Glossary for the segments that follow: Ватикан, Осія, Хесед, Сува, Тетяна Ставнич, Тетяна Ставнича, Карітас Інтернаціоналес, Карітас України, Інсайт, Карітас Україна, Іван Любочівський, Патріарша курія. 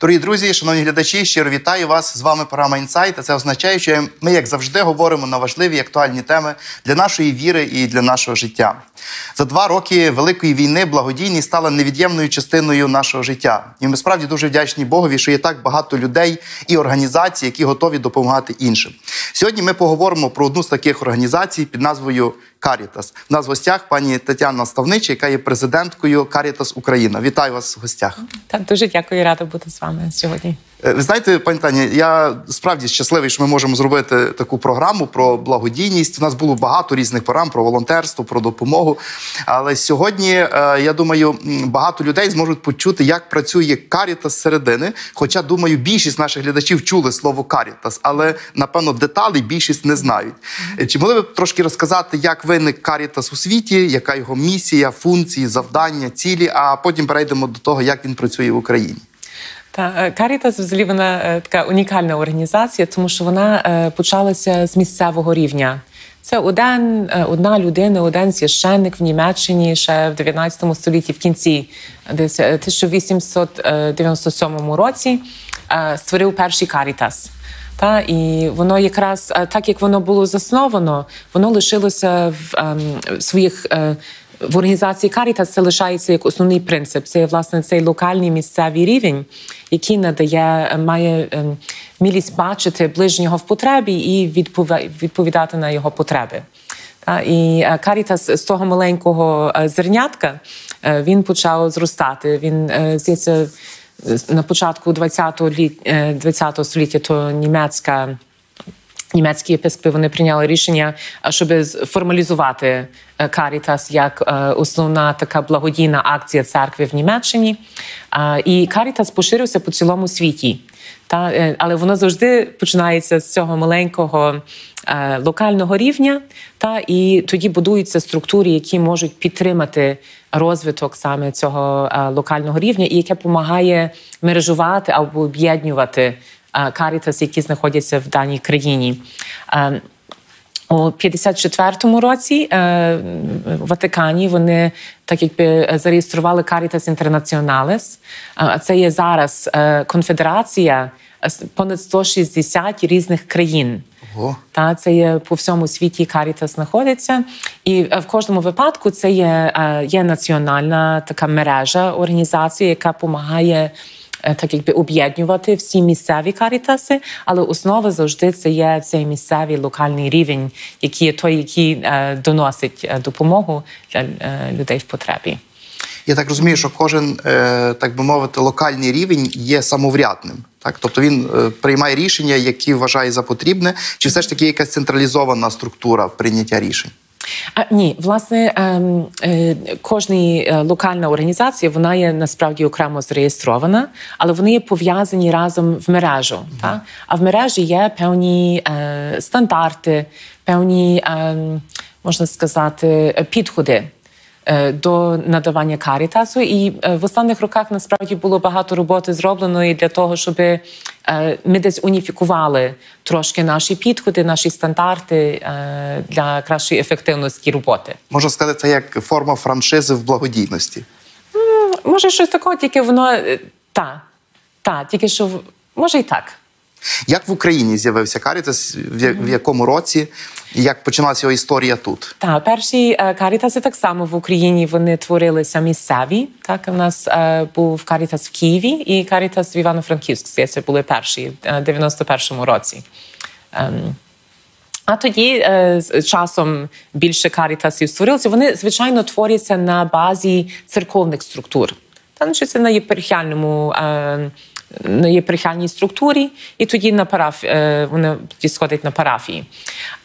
Дорогі друзі, шановні глядачі, щиро вітаю вас. З вами програма «Інсайт». Це означає, що ми, як завжди, говоримо на важливі і актуальні теми для нашої віри і для нашого життя. За 2 роки Великої війни благодійність стала невід'ємною частиною нашого життя. І ми справді дуже вдячні Богові, що є так багато людей і організацій, які готові допомагати іншим. Сьогодні ми поговоримо про одну з таких організацій під назвою «Карітас». У нас в гостях пані Тетяна Ставнича, яка є президенткою «Карітас Україна». Вітаю вас в гостях. Так, дуже дякую, рада бути з вами сьогодні. Ви знаєте, пані Таня, я справді щасливий, що ми можемо зробити таку програму про благодійність. У нас було багато різних програм про волонтерство, про допомогу. Але сьогодні, я думаю, багато людей зможуть почути, як працює «Карітас» зсередини. Хоча, думаю, більшість наших глядачів чули слово «Карітас», але, напевно, деталі більшість не знають. Чи могли ви трошки розказати, як виник «Карітас» у світі, яка його місія, функції, завдання, цілі, а потім перейдемо до того, як він працює в Україні? «Карітас» взагалі вона така унікальна організація, тому що вона почалася з місцевого рівня. Це одна людина, один священник в Німеччині ще в 19 столітті, в кінці, десь 1897 році, створив перший «Карітас». І воно якраз, так як воно було засновано, воно лишилося в своїх... В організації «Карітас» це лишається як основний принцип. Це, власне, цей локальний місцевий рівень, який має вмілість бачити ближнього в потребі і відповідати на його потреби. І «Карітас» з того маленького зернятка, він почав зростати. Він, здається, на початку ХХ століття, то німецькі єпископи, вони прийняли рішення, щоб формалізувати «Карітас» як основна така благодійна акція церкви в Німеччині. І «Карітас» поширився по цілому світі. Але воно завжди починається з цього маленького локального рівня, і тоді будуються структури, які можуть підтримати розвиток саме цього локального рівня, і яке допомагає мережувати або об'єднувати «Карітас», які знаходяться в даній країні. У 1954 році в Ватикані вони так якби зареєстрували «Карітас Інтернаціоналес». Це є зараз конфедерація понад 160 різних країн. Це є по всьому світі «Карітас» знаходиться. І в кожному випадку це є національна така мережа, організація, яка допомагає так якби об'єднувати всі місцеві «Карітаси», але основа завжди це є цей місцевий локальний рівень, який є той, який доносить допомогу для людей в потребі. Я так розумію, що кожен, так би мовити, локальний рівень є самоврядним. Тобто він приймає рішення, які вважає за потрібне. Чи все ж таки якась централізована структура прийняття рішень? Ні, власне, кожна локальна організація, вона є насправді окремо зареєстрована, але вони є пов'язані разом в мережу. А в мережі є певні стандарти, певні, можна сказати, підходи до надавання «Карітасу». І в останніх роках, насправді, було багато роботи зробленої для того, щоб ми десь уніфікували трошки наші підходи, наші стандарти для кращої ефективності роботи. Можна сказати, це як форма франшизи в благодійності? Може, щось такого, тільки воно... Так, тільки що... Може і так. Як в Україні з'явився «Карітас», в якому році, і як починалася його історія тут? Так, перші «Карітаси» так само в Україні, вони творилися місцеві. У нас був «Карітас» в Києві і «Карітас» в Івано-Франківську. Це були перші в 91-му році. А тоді з часом більше «Карітасів» створилося. Вони, звичайно, творяться на базі церковних структур. Це на єпархіальному єпархіальній структурі, і тоді на вони тоді сходять на парафії.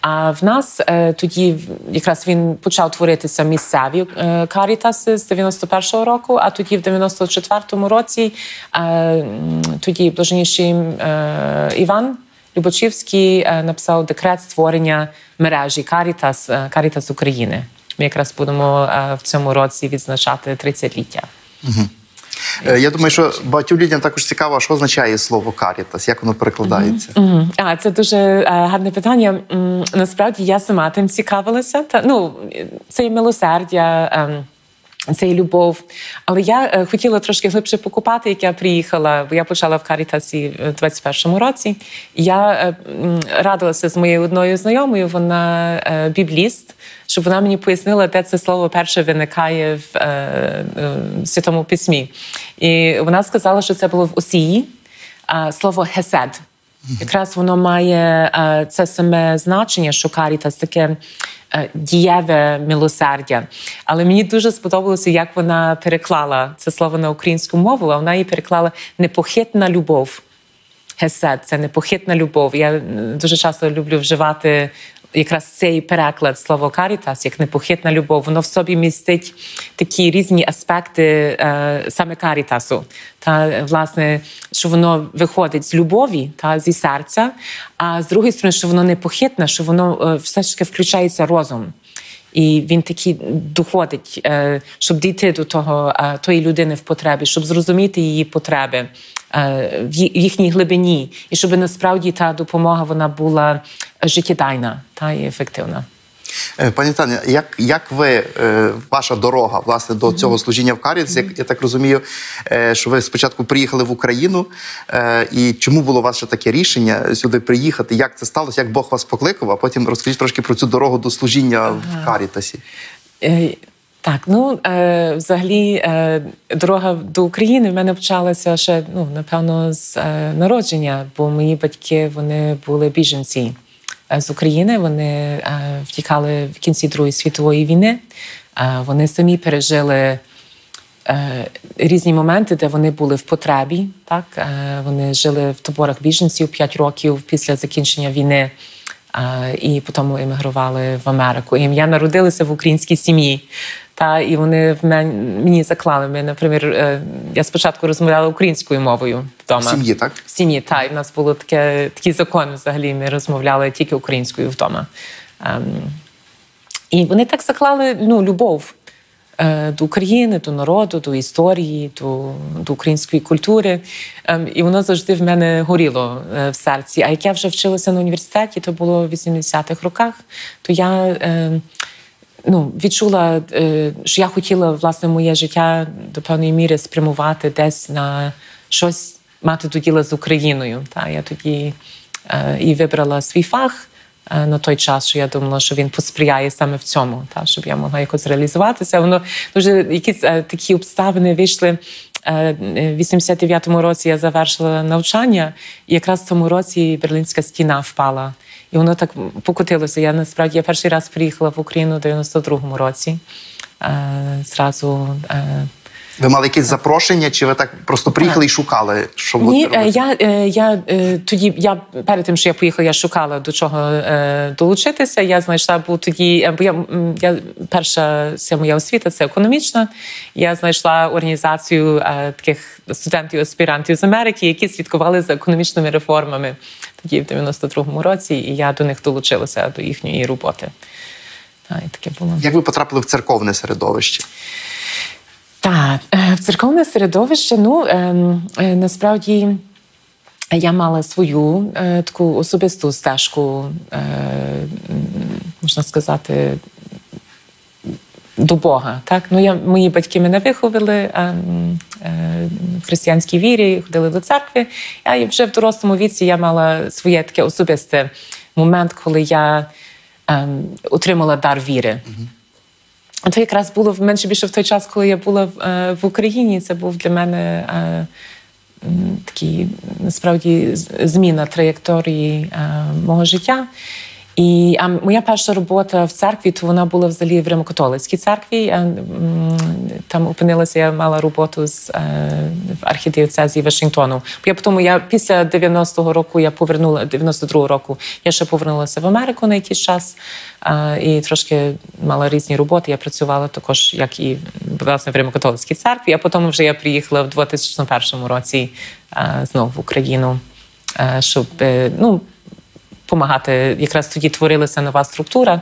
А в нас тоді якраз він почав творитися місцеві карітаси з 91-го року, а тоді в 94-му році тоді блаженніший Іван Любочівський написав декрет створення мережі «Карітас України». Ми якраз будемо в цьому році відзначати 30-ліття. Я думаю, що багатьом людям також цікаво, що означає слово «карітас», як воно перекладається. Це дуже гарне питання. Насправді, я сама тим цікавилася. Це і милосердя, це і любов. Але я хотіла трошки глибше покопати, як я приїхала, бо я почала в Карітасі в 21-му році. Я радилася з моєю одною знайомою, вона бібліст, щоб вона мені пояснила, де це слово перше виникає в Святому Письмі. І вона сказала, що це було в Осії, слово «хесед». Якраз воно має це саме значення, що «карітас» – таке дієве милосердя. Але мені дуже сподобалося, як вона переклала це слово на українську мову, а вона її переклала «непохитна любов». «Хесед» – це непохитна любов. Я дуже часто люблю вживати якраз цей переклад слова «карітас» як непохитна любов. Воно в собі містить такі різні аспекти саме карітасу. Власне, що воно виходить з любові, зі серця, а з другої сторони, що воно непохитне, що воно все ж таки включається розум. І він таки доходить, щоб дійти до тої людини в потребі, щоб зрозуміти її потреби в їхній глибині, і щоб насправді та допомога вона була життєдайна і ефективна. Пані Тетяно, як ваша дорога, власне, до цього служіння в Карітасі, я так розумію, що ви спочатку приїхали в Україну, і чому було ваше таке рішення сюди приїхати, як це сталося, як Бог вас покликав, а потім розкажіть трошки про цю дорогу до служіння в Карітасі. Так, взагалі, дорога до України в мене почалася ще, напевно, з народження, бо мої батьки, вони були біженці з України, вони втікали в кінці Другої світової війни. Вони самі пережили різні моменти, де вони були в потребі. Вони жили в таборах біженців 5 років після закінчення війни і потім емігрували в Америку. І я народилася в українській сім'ї. І вони мені заклали. Наприклад, я спочатку розмовляла українською мовою вдома. В сім'ї, так? В сім'ї, так. І в нас був такий закон взагалі. Ми розмовляли тільки українською вдома. І вони так заклали любов до України, до народу, до історії, до української культури. І воно завжди в мене горіло в серці. А як я вже вчилася на університеті, то було в 80-х роках, то я відчула, що я хотіла, власне, моє життя до певної міри спрямувати десь на щось, мати до діла з Україною. Я тоді і вибрала свій фах на той час, що я думала, що він посприяє саме в цьому, щоб я могла якось реалізуватися. Воно дуже якісь такі обставини вийшли. В 89-му році я завершила навчання, і якраз в тому році Берлінська стіна впала. І воно так покотилося. Я, насправді, перший раз приїхала в Україну в 92-му році. Ви мали якісь запрошення, чи ви так просто приїхали і шукали, що будете робити? Ні, перед тим, що я поїхала, я шукала, до чого долучитися. Я знайшла, бо тоді, перша моя освіта – це економічна. Я знайшла організацію таких студентів-аспірантів з Америки, які слідкували за економічними реформами тоді, в 92-му році, і я до них долучилася, до їхньої роботи. Як ви потрапили в церковне середовище? Так, в церковне середовище, насправді, я мала свою таку особисту стежку, можна сказати, до Бога. Мої батьки мене виховали в християнській вірі, ходили до церкви. І вже в дорослому віці я мала своє таке особисте момент, коли я отримала дар віри. Це якраз було менше-більше в той час, коли я була в Україні. Це був для мене такий, насправді, зміна траєкторії мого життя. І моя перша робота в церкві, то вона була взагалі в Римо-католицькій церкві. Там опинилася, я мала роботу в архідіоцезії Вашингтону. Я після 90-го року, 92-го року, я ще повернулася в Америку на якийсь час. І трошки мала різні роботи. Я працювала також, як і, власне, в Римо-католицькій церкві. А потім вже я приїхала в 2001 році знову в Україну, щоб, помагати. Якраз тоді творилася нова структура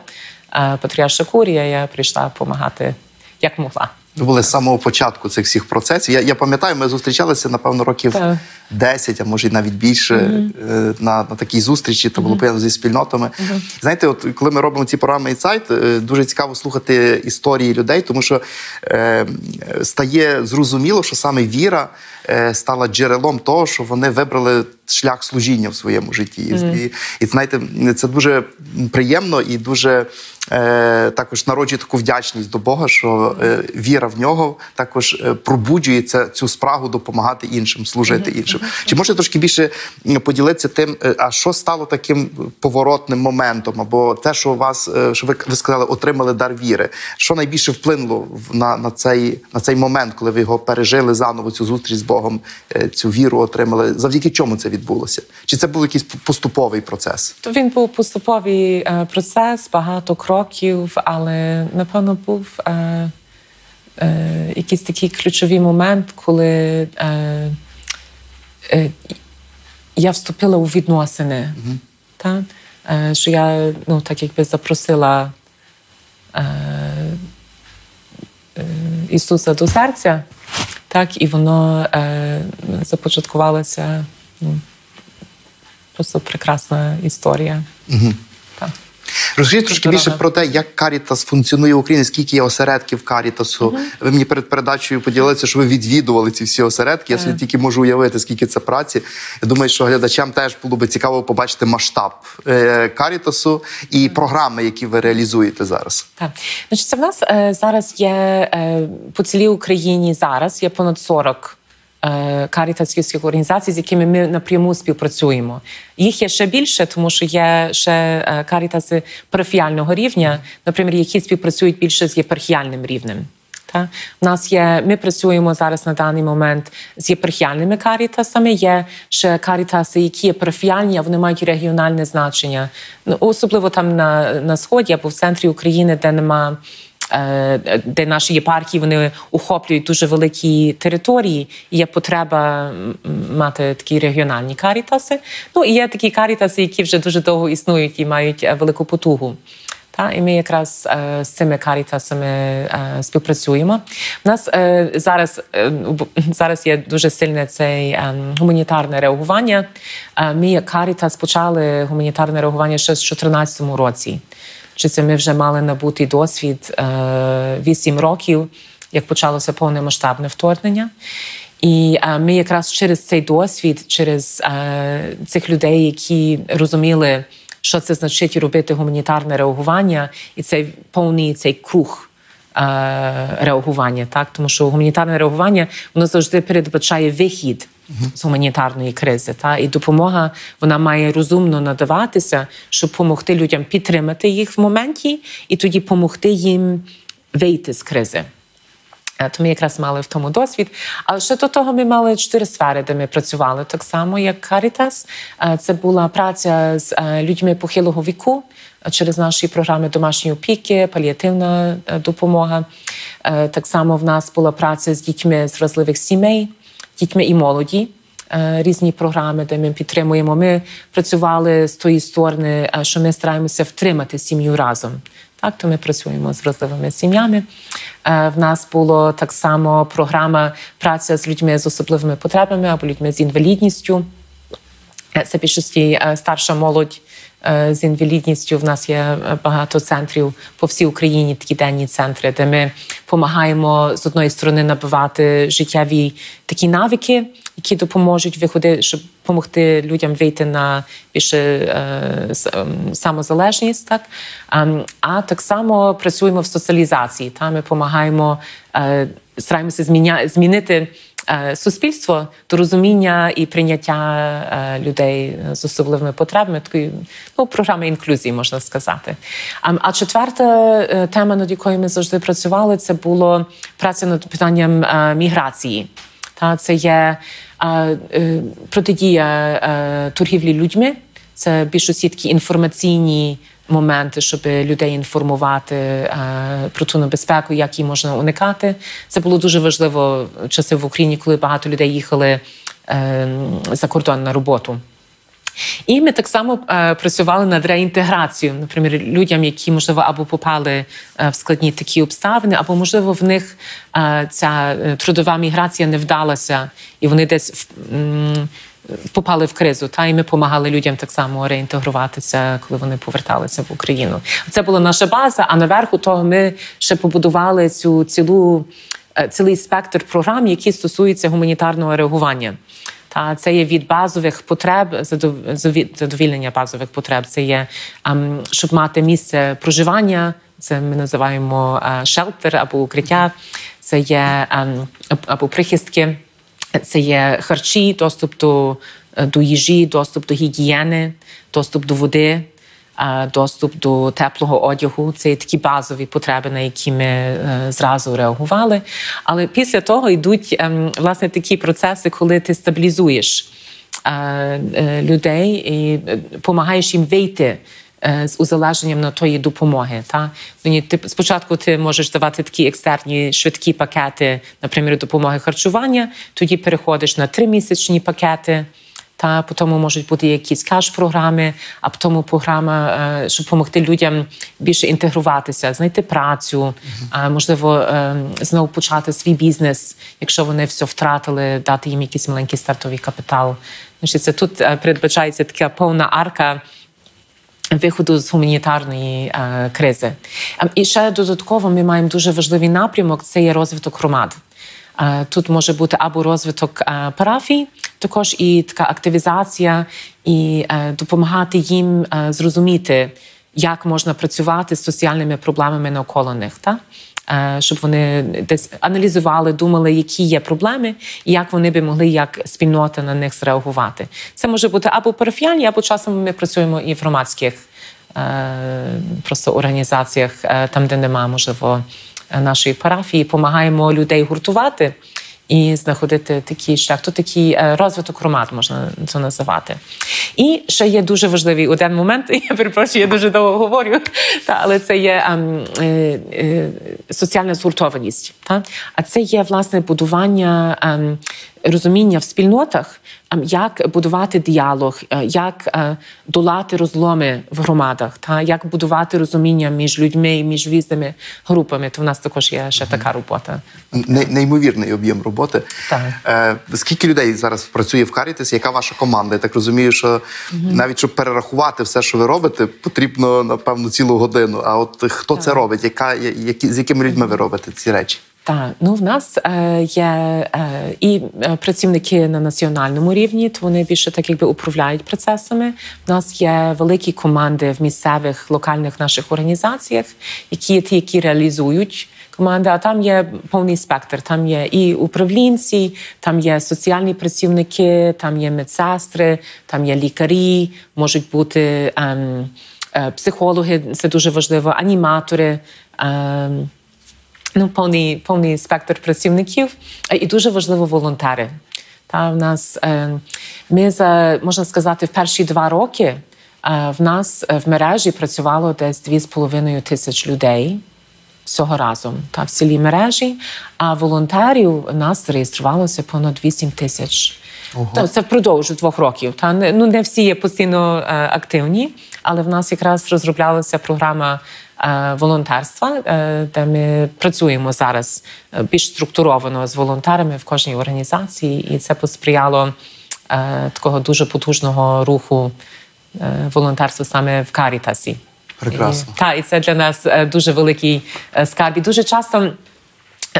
Патріарша курія, я прийшла допомагати, як могла. Ви були з самого початку цих всіх процесів. Я пам'ятаю, ми зустрічалися, напевно, років 10, а може навіть більше, на такій зустрічі, то було пов'язано зі спільнотами. Знаєте, от коли ми робимо ці програми «Інсайт», дуже цікаво слухати історії людей, тому що стає зрозуміло, що саме віра стала джерелом того, що вони вибрали шлях служіння в своєму житті. І, знаєте, це дуже приємно і дуже також народжує таку вдячність до Бога, що віра в нього також пробуджує цю спрагу допомагати іншим, служити іншим. Чи можете трошки більше поділитися тим, а що стало таким поворотним моментом, або те, що ви сказали, отримали дар віри? Що найбільше вплинуло на цей момент, коли ви його пережили заново, цю зустріч з Богом, цю віру отримали? Завдяки чому це відбулося? Чи це був якийсь поступовий процес? Він був поступовий процес, багато кроків, але, напевно, був якийсь такий ключовий момент, коли я вступила у відносини. Що я, так якби запросила Ісуса до серця, так, і воно започаткувалася, просто прекрасна історія. Розкажіть трошки більше про те, як Карітас функціонує в Україні, скільки є осередків Карітасу. Ви мені перед передачею поділилися, що ви відвідували ці всі осередки. Я собі тільки можу уявити, скільки це праці. Я думаю, що глядачам теж було би цікаво побачити масштаб Карітасу і програми, які ви реалізуєте зараз. Так. Значить, це в нас зараз є по цілій Україні зараз, є понад 40 карітасівських організацій, з якими ми напряму співпрацюємо. Їх є ще більше, тому що є ще карітаси периферіального рівня, наприклад, які співпрацюють більше з єпархіальним рівнем. Ми працюємо зараз на даний момент з єпархіальними карітасами, є ще карітаси, які є периферіальні, а вони мають регіональне значення. Особливо там на Сході або в центрі України, де наші єпархії, вони охоплюють дуже великі території, і є потреба мати такі регіональні карітаси. Ну, і є такі карітаси, які вже дуже довго існують і мають велику потугу. І ми якраз з цими карітасами співпрацюємо. У нас зараз є дуже сильне це гуманітарне реагування. Ми, як Карітас, почали гуманітарне реагування ще з 2014 році. Ми вже мали набутий досвід 8 років, як почалося повномасштабне вторгнення. І ми якраз через цей досвід, через цих людей, які розуміли, що це значить робити гуманітарне реагування, і цей повний круг реагування. Тому що гуманітарне реагування, воно завжди передбачає вихід з гуманітарної кризи. І допомога, вона має розумно надаватися, щоб допомогти людям підтримати їх в моменті і тоді допомогти їм вийти з кризи. То ми якраз мали в тому досвід. Але ще до того ми мали 4 сфери, де ми працювали так само, як Карітас. Це була праця з людьми похилого віку через наші програми домашньої опіки, паліативна допомога. Так само в нас була праця з дітьми з вразливих сімей, дітьми і молоді, різні програми, де ми підтримуємо. Ми працювали з тої сторони, що ми стараємося втримати сім'ю разом. То ми працюємо з вразливими сім'ями. В нас була так само програма праця з людьми з особливими потребами або людьми з інвалідністю. Це більшості старша молодь з інвалідністю. В нас є багато центрів по всій Україні, такі денні центри, де ми допомагаємо, з одної сторони, набивати життєві такі навики, які допоможуть виходити, щоб допомогти людям вийти на більше самозалежність. А так само працюємо в соціалізації. Ми допомагаємо, стараємося змінити суспільство, то розуміння і прийняття людей з особливими потребами, такої, ну, програми інклюзії, можна сказати. А четверта тема, над якою ми завжди працювали, це було праця над питанням міграції. Це є протидія торгівлі людьми, це більш усі такі інформаційні моменти, щоб людей інформувати про ту небезпеку, як її можна уникати. Це було дуже важливо в часи в Україні, коли багато людей їхали за кордон на роботу. І ми так само працювали над реінтеграцією, наприклад, людям, які, можливо, або попали в складні такі обставини, або, можливо, в них ця трудова міграція не вдалася, і вони десь попали в кризу, та, і ми допомагали людям так само реінтегруватися, коли вони поверталися в Україну. Це була наша база, а наверху того ми ще побудували цю цілий спектр програм, які стосуються гуманітарного реагування. Та, це є від базових потреб, задовільнення базових потреб, це є, щоб мати місце проживання, це ми називаємо шелтер або укриття, це є або прихистки. Це є харчі, доступ до їжі, доступ до гігієни, доступ до води, доступ до теплого одягу. Це такі базові потреби, на які ми зразу реагували. Але після того йдуть, власне, такі процеси, коли ти стабілізуєш людей і допомагаєш їм вийти з узалеженням на тої допомоги. Та? Спочатку ти можеш давати такі екстерні швидкі пакети, наприклад, допомоги харчування, тоді переходиш на 3-місячні пакети, та потім можуть бути якісь кеш-програми, а потім програма, щоб допомогти людям більше інтегруватися, знайти працю, можливо, знову почати свій бізнес, якщо вони все втратили, дати їм якийсь маленький стартовий капітал. Це тут передбачається така повна арка виходу з гуманітарної кризи. І ще додатково ми маємо дуже важливий напрямок – це є розвиток громад. Тут може бути або розвиток парафій, також і така активізація, і допомагати їм зрозуміти, як можна працювати з соціальними проблемами навколо них, так? Щоб вони десь аналізували, думали, які є проблеми, і як вони би могли, як спільнота на них зреагувати. Це може бути або парафіяльні, або часом ми працюємо і в громадських просто організаціях, там, де немає, можливо, нашої парафії. Помагаємо людей гуртувати і знаходити такий шлях. То такий розвиток громад можна це називати. І ще є дуже важливий один момент, я перепрошую, я дуже довго говорю, але це є соціальна згуртованість. А це є, власне, будування розуміння в спільнотах, як будувати діалог, як долати розломи в громадах, як будувати розуміння між людьми і між різними групами. То в нас також є ще така робота. Неймовірний об'єм роботи. Так. Скільки людей зараз працює в Карітасі? Яка ваша команда? Я так розумію, що навіть, щоб перерахувати все, що ви робите, потрібно, напевно, цілу годину. А от хто це робить? З якими людьми ви робите ці речі? Так, ну в нас є і працівники на національному рівні, то вони більше так якби управляють процесами. В нас є великі команди в місцевих, локальних наших організаціях, які є ті, які реалізують команди, а там є повний спектр. Там є і управлінці, там є соціальні працівники, там є медсестри, там є лікарі, можуть бути психологи, це дуже важливо, аніматори, ну, повний спектр працівників, і дуже важливо волонтери. Та в нас ми можна сказати, в перші 2 роки в нас в мережі працювало десь 2,5 тисячі людей всього разом, та в цілій мережі. А волонтерів у нас зареєструвалося понад 8 тисяч. Це впродовж 2 років. Та ну не всі є постійно активні, але в нас якраз розроблялася програма волонтерства, де ми працюємо зараз більш структуровано з волонтерами в кожній організації, і це посприяло такого дуже потужного руху волонтерства саме в Карітасі. Прекрасно. І це для нас дуже великий скарб. І дуже часто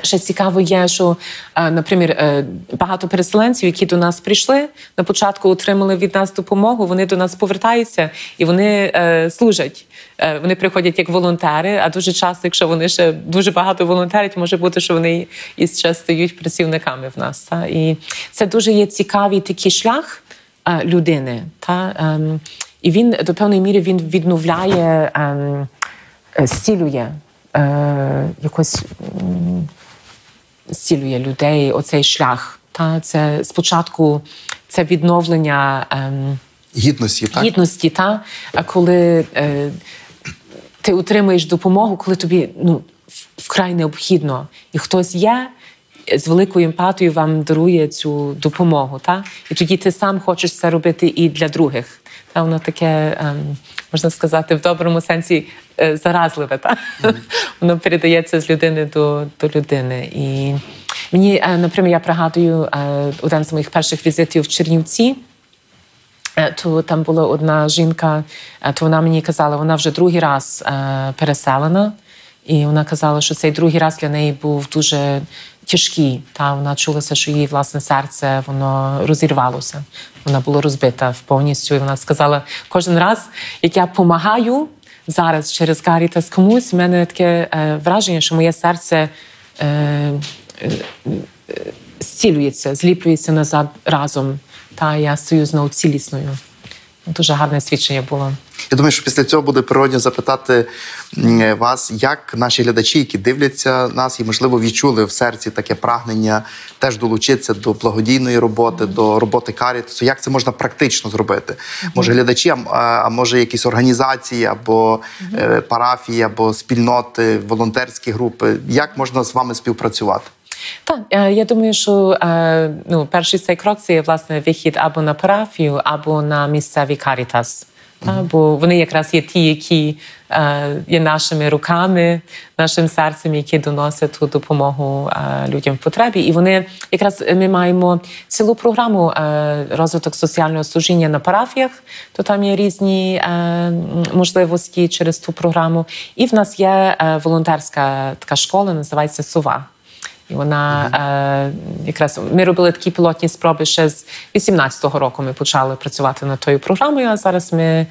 Ще цікаво є, що, наприклад, багато переселенців, які до нас прийшли, на початку отримали від нас допомогу, вони до нас повертаються і вони служать. Вони приходять як волонтери, а дуже часто, якщо вони ще дуже багато волонтерять, може бути, що вони і ще стають працівниками в нас. Та? І це дуже є цікавий такий шлях людини. Та? І він, до певної міри, він відновляє, зцілює якось... зцілює людей оцей шлях. Та? Це спочатку це відновлення гідності, так? Гідності, та? Коли ти отримуєш допомогу, коли тобі вкрай необхідно. І хтось є, з великою емпатією вам дарує цю допомогу. Та? І тоді ти сам хочеш це робити і для других. Та? Воно таке, можна сказати, в доброму сенсі заразливе. Та? Воно передається з людини до людини. І мені, наприклад, я пригадую один з моїх перших візитів в Чернівці. То там була одна жінка, то вона мені казала, вона вже другий раз переселена. І вона казала, що цей другий раз для неї був дуже тяжкий. Та вона чулася, що її власне серце воно розірвалося. Вона була розбита повністю. І вона сказала, кожен раз, як я допомагаю зараз через Карітас комусь, в мене таке враження, що моє серце зцілюється, зліплюється назад разом. Та я стою знову цілісною. Дуже гарне свідчення було. Я думаю, що після цього буде природно запитати вас, як наші глядачі, які дивляться нас і, можливо, відчули в серці таке прагнення теж долучитися до благодійної роботи, до роботи Карітасу. Як це можна практично зробити? Може, глядачі, а може якісь організації, або парафії, або спільноти, волонтерські групи. Як можна з вами співпрацювати? Так, я думаю, що перший цей крок – це, власне, вихід або на парафію, або на місцевий Карітас. Бо вони якраз є ті, які є нашими руками, нашим серцем, які доносять ту допомогу людям в потребі. І вони, якраз ми маємо цілу програму розвиток соціального служіння на парафіях, то там є різні можливості через ту програму. І в нас є волонтерська така школа, називається «Сува». І вона, якраз, ми робили такі пілотні спроби ще з 18-го року, ми почали працювати над тою програмою, а зараз ми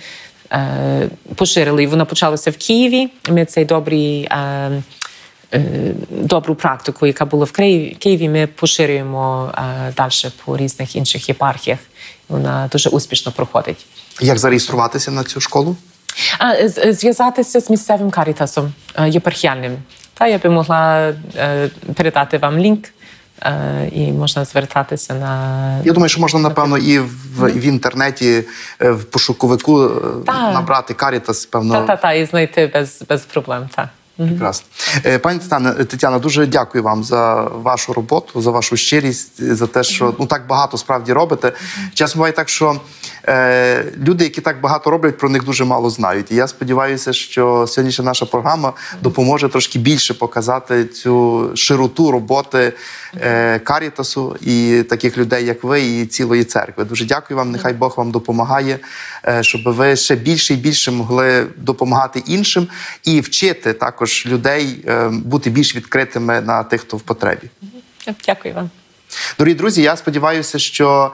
поширили. І вона почалася в Києві, ми цей добру практику, яка була в Києві, ми поширюємо далі по різних інших єпархіях. Вона дуже успішно проходить. Як зареєструватися на цю школу? Зв'язатися з місцевим Карітасом, єпархіальним. Та я би могла передати вам лінк, і можна звертатися на... Я думаю, що можна, напевно, і в інтернеті, в пошуковику набрати Карітас, певно... Та-та-та, і знайти без проблем, так. Прекрасно. Пані Тетяна, дуже дякую вам за вашу роботу, за вашу щирість, за те, що так багато справді робите. Часом буває так, що люди, які так багато роблять, про них дуже мало знають. І я сподіваюся, що сьогоднішня наша програма допоможе трошки більше показати цю широту роботи Карітасу і таких людей, як ви, і цілої церкви. Дуже дякую вам, нехай Бог вам допомагає, щоб ви ще більше і більше могли допомагати іншим і вчити також людей бути більш відкритими на тих, хто в потребі. Дякую вам. Дорогі друзі, я сподіваюся, що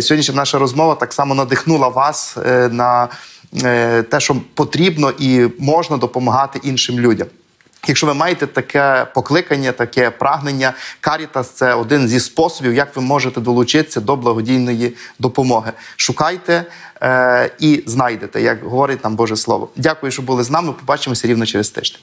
сьогоднішня наша розмова так само надихнула вас на те, що потрібно і можна допомагати іншим людям. Якщо ви маєте таке покликання, таке прагнення, Карітас – це один зі способів, як ви можете долучитися до благодійної допомоги. Шукайте і знайдете, як говорить нам Боже Слово. Дякую, що були з нами. Побачимося рівно через тиждень.